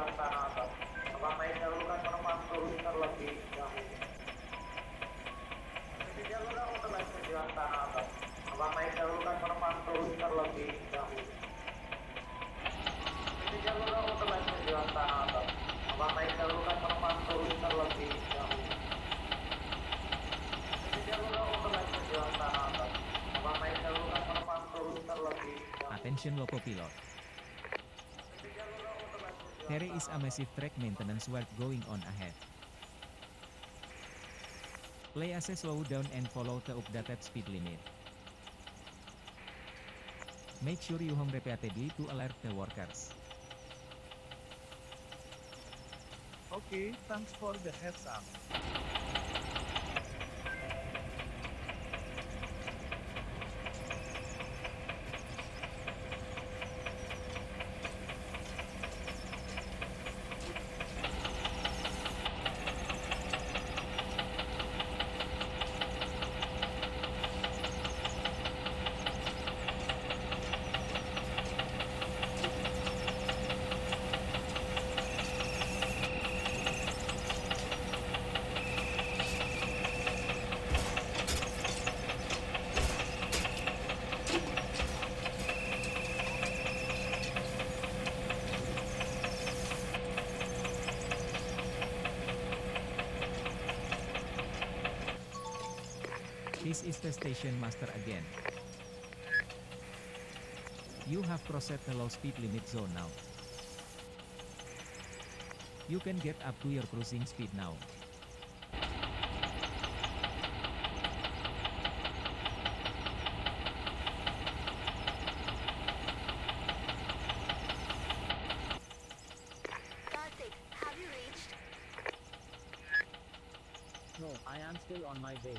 dalam tanah atas. Selama ini dahulukan penumpang turun terlebih dahulu. Sisi jalur utara sembilan tanah atas. Selama ini dahulukan penumpang turun terlebih dahulu. Sisi jalur utara sembilan tanah atas. Selama ini dahulukan penumpang turun terlebih dahulu. Sisi jalur utara sembilan tanah atas. Selama ini dahulukan penumpang turun terlebih dahulu. Attention loco pilot. There is a massive track maintenance work going on ahead. Play as a slow down and follow the updated speed limit. Make sure you home repeatedly to alert the workers. Okay, thanks for the heads up. This is the station master again. You have crossed the low speed limit zone now. You can get up to your cruising speed now. Star 6, have you reached? No, I am still on my way.